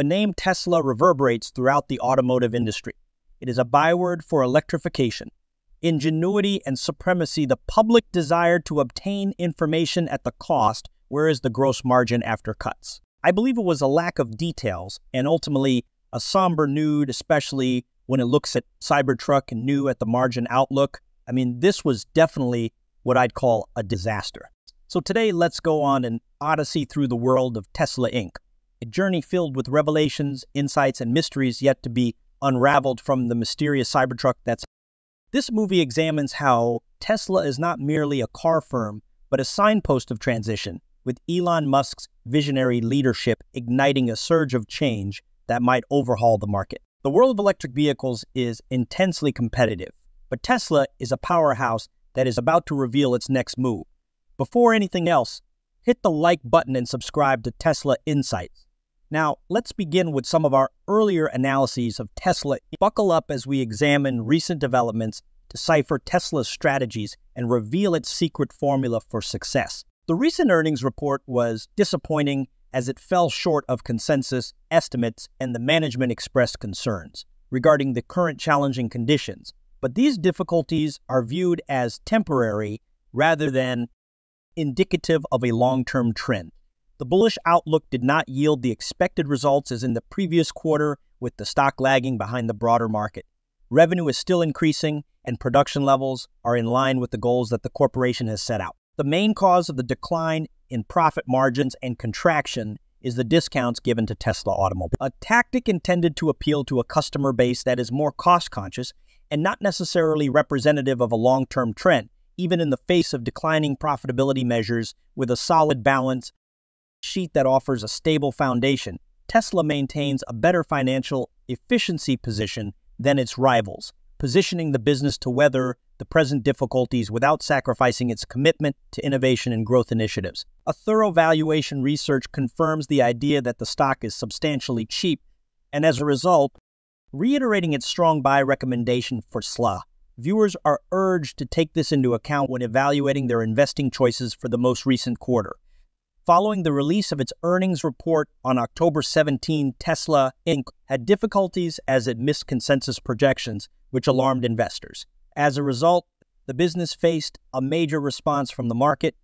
The name Tesla reverberates throughout the automotive industry. It is a byword for electrification, ingenuity, and supremacy. The public desire to obtain information at the cost, where is the gross margin after cuts? I believe it was a lack of details and ultimately a somber nude, especially when it looks at Cybertruck and new at the margin outlook. I mean, this was definitely what I'd call a disaster. So today, let's go on an odyssey through the world of Tesla Inc., a journey filled with revelations, insights, and mysteries yet to be unraveled from the mysterious Cybertruck that's... This movie examines how Tesla is not merely a car firm, but a signpost of transition, with Elon Musk's visionary leadership igniting a surge of change that might overhaul the market. The world of electric vehicles is intensely competitive, but Tesla is a powerhouse that is about to reveal its next move. Before anything else, hit the like button and subscribe to Tesla Insights. Now, let's begin with some of our earlier analyses of Tesla. Buckle up as we examine recent developments, decipher Tesla's strategies, and reveal its secret formula for success. The recent earnings report was disappointing as it fell short of consensus estimates, and the management expressed concerns regarding the current challenging conditions. But these difficulties are viewed as temporary rather than indicative of a long-term trend. The bullish outlook did not yield the expected results as in the previous quarter, with the stock lagging behind the broader market. Revenue is still increasing, and production levels are in line with the goals that the corporation has set out. The main cause of the decline in profit margins and contraction is the discounts given to Tesla automobiles, a tactic intended to appeal to a customer base that is more cost-conscious and not necessarily representative of a long-term trend, even in the face of declining profitability measures. With a solid balance sheet that offers a stable foundation, Tesla maintains a better financial efficiency position than its rivals, positioning the business to weather the present difficulties without sacrificing its commitment to innovation and growth initiatives. A thorough valuation research confirms the idea that the stock is substantially cheap, and as a result, reiterating its strong buy recommendation for Tesla. Viewers are urged to take this into account when evaluating their investing choices for the most recent quarter. Following the release of its earnings report on October 17, Tesla Inc. had difficulties as it missed consensus projections, which alarmed investors. As a result, the business faced a major response from the market.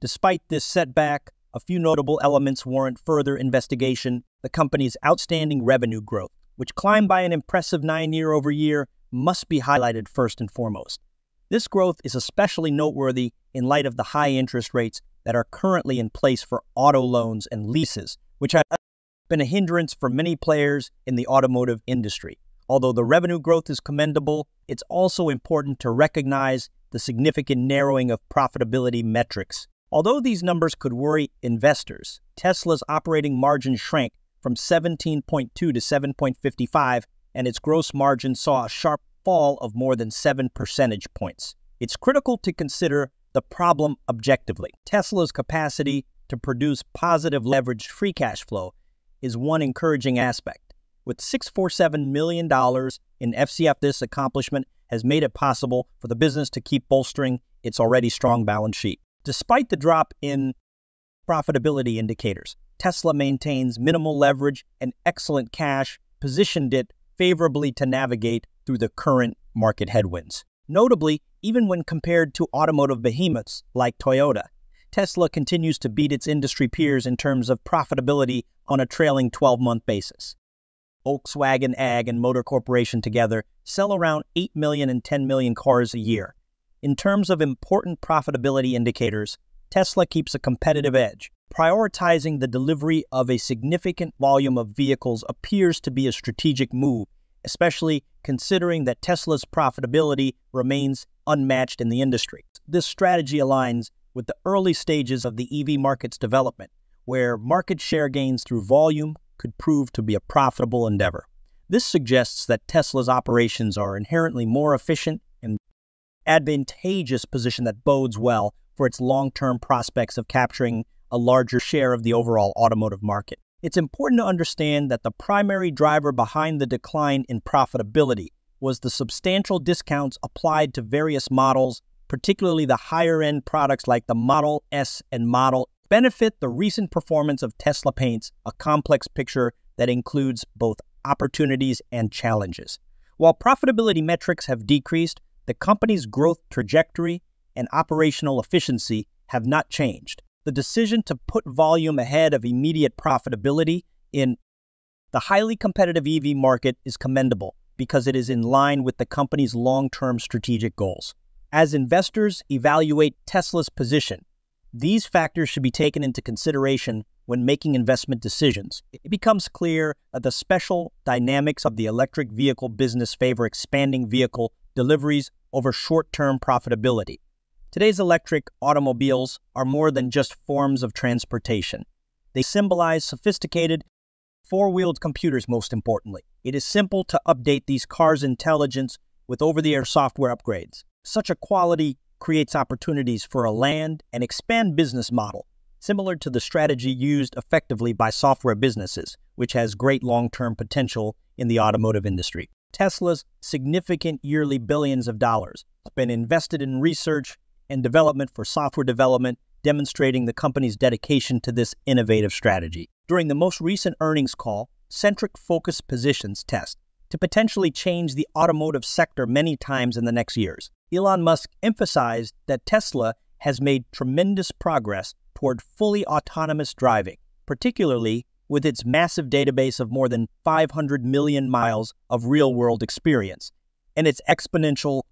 Despite this setback, a few notable elements warrant further investigation. The company's outstanding revenue growth, which climbed by an impressive 9% year-over-year, must be highlighted first and foremost. This growth is especially noteworthy in light of the high interest rates that are currently in place for auto loans and leases, which have been a hindrance for many players in the automotive industry. Although the revenue growth is commendable, it's also important to recognize the significant narrowing of profitability metrics. Although these numbers could worry investors, Tesla's operating margin shrank from 17.2% to 7.55%, and its gross margin saw a sharp fall of more than 7 percentage points. It's critical to consider the problem objectively. Tesla's capacity to produce positive leveraged free cash flow is one encouraging aspect. With $647 million in FCF, this accomplishment has made it possible for the business to keep bolstering its already strong balance sheet. Despite the drop in profitability indicators, Tesla maintains minimal leverage and excellent cash, positioned it favorably to navigate through the current market headwinds. Notably, even when compared to automotive behemoths like Toyota, Tesla continues to beat its industry peers in terms of profitability on a trailing 12-month basis. Volkswagen AG and Motor Corporation together sell around 8 million and 10 million cars a year. In terms of important profitability indicators, Tesla keeps a competitive edge. Prioritizing the delivery of a significant volume of vehicles appears to be a strategic move, especially considering that Tesla's profitability remains unmatched in the industry. This strategy aligns with the early stages of the EV market's development, where market share gains through volume could prove to be a profitable endeavor. This suggests that Tesla's operations are inherently more efficient and advantageous position that bodes well for its long-term prospects of capturing a larger share of the overall automotive market. It's important to understand that the primary driver behind the decline in profitability was the substantial discounts applied to various models, particularly the higher-end products like the Model S and Model Benefit. The recent performance of Tesla paints a complex picture that includes both opportunities and challenges. While profitability metrics have decreased, the company's growth trajectory and operational efficiency have not changed. The decision to put volume ahead of immediate profitability in the highly competitive EV market is commendable because it is in line with the company's long-term strategic goals. As investors evaluate Tesla's position, these factors should be taken into consideration when making investment decisions. It becomes clear that the special dynamics of the electric vehicle business favor expanding vehicle deliveries over short-term profitability. Today's electric automobiles are more than just forms of transportation. They symbolize sophisticated four-wheeled computers, most importantly. It is simple to update these cars' intelligence with over-the-air software upgrades. Such a quality creates opportunities for a land and expand business model, similar to the strategy used effectively by software businesses, which has great long-term potential in the automotive industry. Tesla's significant yearly billions of dollars have been invested in research and development for software development, demonstrating the company's dedication to this innovative strategy. During the most recent earnings call, Centric focused positions test to potentially change the automotive sector many times in the next years. Elon Musk emphasized that Tesla has made tremendous progress toward fully autonomous driving, particularly with its massive database of more than 500 million miles of real-world experience and its exponential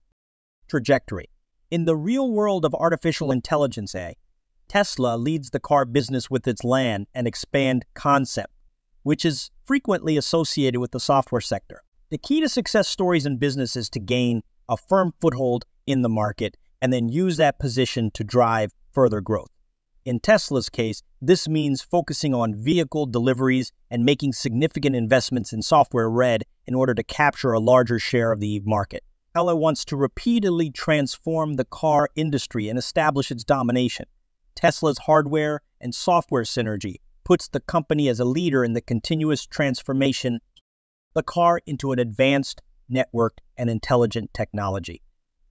trajectory. In the real world of artificial intelligence, Tesla leads the car business with its land and expand concept, which is frequently associated with the software sector. The key to success stories in business is to gain a firm foothold in the market and then use that position to drive further growth. In Tesla's case, this means focusing on vehicle deliveries and making significant investments in software in order to capture a larger share of the EV market. Tesla wants to repeatedly transform the car industry and establish its domination. Tesla's hardware and software synergy puts the company as a leader in the continuous transformation the car into an advanced, networked, and intelligent technology.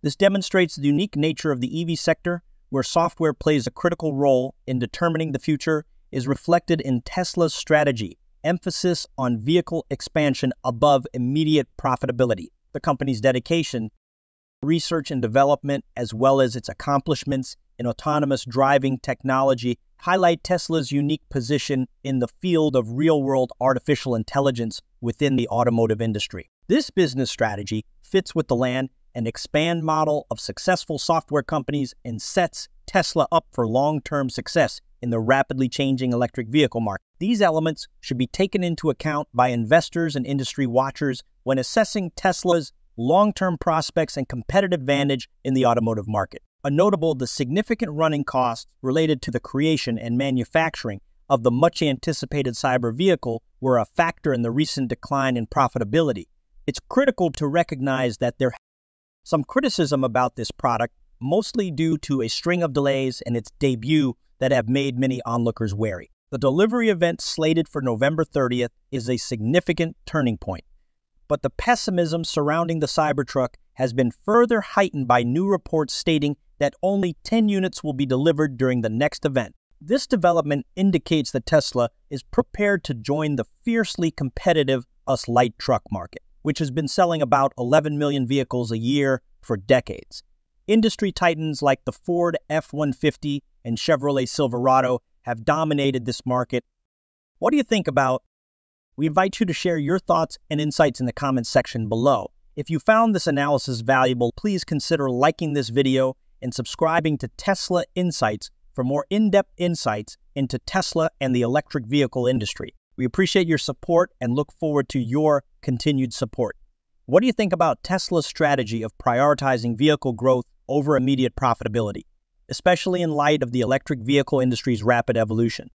This demonstrates the unique nature of the EV sector, where software plays a critical role in determining the future, is reflected in Tesla's strategy, emphasis on vehicle expansion above immediate profitability. The company's dedication, research and development, as well as its accomplishments in autonomous driving technology highlight Tesla's unique position in the field of real-world artificial intelligence within the automotive industry. This business strategy fits with the land and expand model of successful software companies and sets Tesla up for long-term success in the rapidly changing electric vehicle market. These elements should be taken into account by investors and industry watchers when assessing Tesla's long-term prospects and competitive advantage in the automotive market. A notable, the significant running costs related to the creation and manufacturing of the much-anticipated cyber vehicle were a factor in the recent decline in profitability. It's critical to recognize that there some criticism about this product, mostly due to a string of delays in its debut that have made many onlookers wary. The delivery event slated for November 30th is a significant turning point, but the pessimism surrounding the Cybertruck has been further heightened by new reports stating that only 10 units will be delivered during the next event. This development indicates that Tesla is prepared to join the fiercely competitive US light truck market, which has been selling about 11 million vehicles a year for decades. Industry titans like the Ford F-150 and Chevrolet Silverado have dominated this market. What do you think about? We invite you to share your thoughts and insights in the comments section below. If you found this analysis valuable, please consider liking this video and subscribing to Tesla Insights for more in-depth insights into Tesla and the electric vehicle industry. We appreciate your support and look forward to your continued support. What do you think about Tesla's strategy of prioritizing vehicle growth over immediate profitability, especially in light of the electric vehicle industry's rapid evolution?